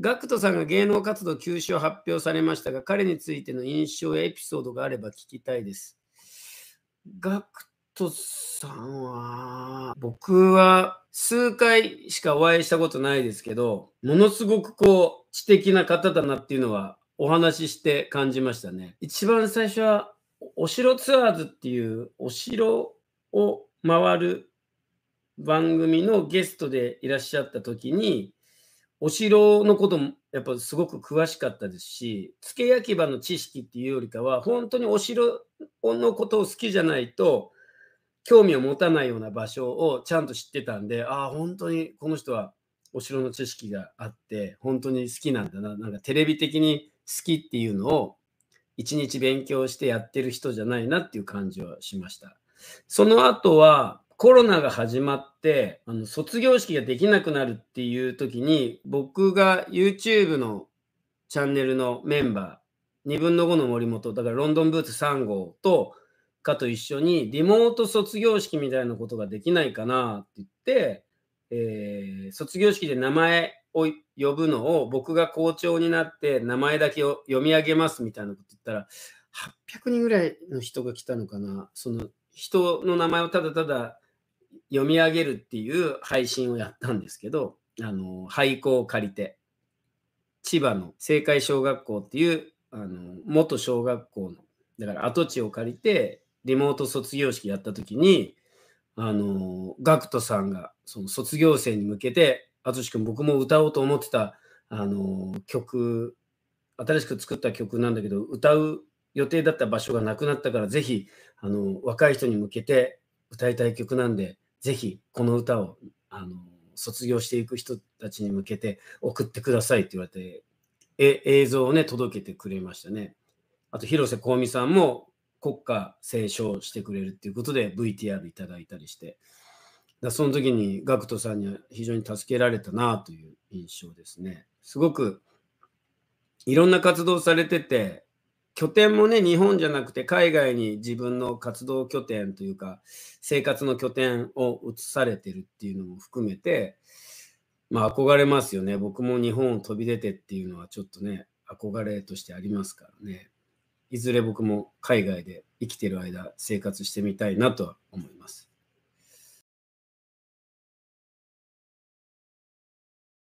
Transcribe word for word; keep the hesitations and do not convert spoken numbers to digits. ガクトさんが芸能活動休止を発表されましたが、彼についての印象やエピソードがあれば聞きたいです。ガクトさんは、僕は数回しかお会いしたことないですけど、ものすごくこう知的な方だなっていうのはお話しして感じましたね。一番最初はお城ツアーズっていうお城を回る番組のゲストでいらっしゃった時に、お城のこともやっぱすごく詳しかったですし、付け焼き場の知識っていうよりかは本当にお城のことを好きじゃないと興味を持たないような場所をちゃんと知ってたんで、ああ本当にこの人はお城の知識があって本当に好きなんだな、なんかテレビ的に好きっていうのを一日勉強してやってる人じゃないなっていう感じはしました。その後はコロナが始まって、あの卒業式ができなくなるっていう時に、僕が YouTube のチャンネルのメンバー、にぶんのごの森本、だからロンドンブーツさんごうとかと一緒に、リモート卒業式みたいなことができないかなって言って、えー、卒業式で名前を呼ぶのを僕が校長になって名前だけを読み上げますみたいなこと言ったら、はっぴゃくにんぐらいの人が来たのかな。その人の名前をただただ読み上げるっていう配信をやったんですけど、あの廃校を借りて千葉の青海小学校っていうあの元小学校のだから跡地を借りてリモート卒業式やった時に、あのガクトさんがその卒業生に向けて、淳君僕も歌おうと思ってたあの曲、新しく作った曲なんだけど歌う予定だった場所がなくなったから、ぜひあの若い人に向けて歌いたい曲なんで、ぜひこの歌をあの卒業していく人たちに向けて送ってくださいって言われて、え映像をね届けてくれましたね。あと広瀬香美さんも国歌斉唱してくれるっていうことで ブイティーアール いただいたりして、だその時にガクトさんには非常に助けられたなという印象ですね。すごくいろんな活動されてて、拠点もね、日本じゃなくて海外に自分の活動拠点というか生活の拠点を移されてるっていうのも含めて、まあ憧れますよね。僕も日本を飛び出てっていうのはちょっとね、憧れとしてありますからね。いずれ僕も海外で生きてる間生活してみたいなとは思います。